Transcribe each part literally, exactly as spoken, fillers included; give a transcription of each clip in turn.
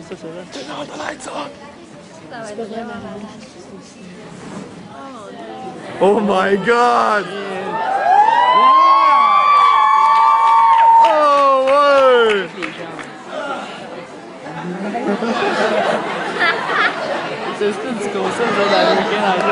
없어서요. 뜨거운 라이트 온! Oh my god! Oh, word! It's just in school, so that we can have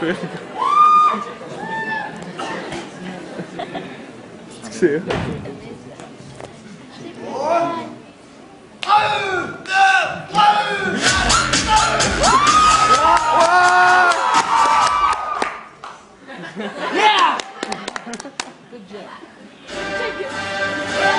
it. Sexy. One. Oh, the blow. Yeah. Good job. Take it. What?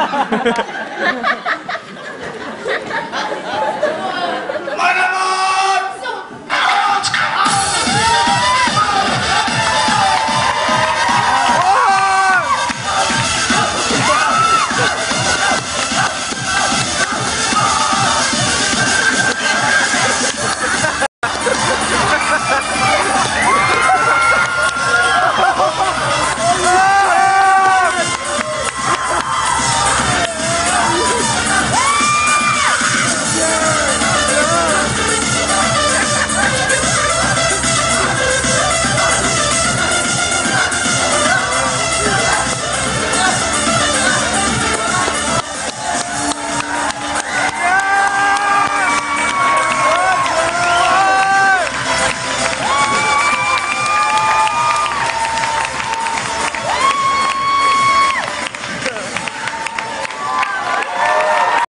What did they do then?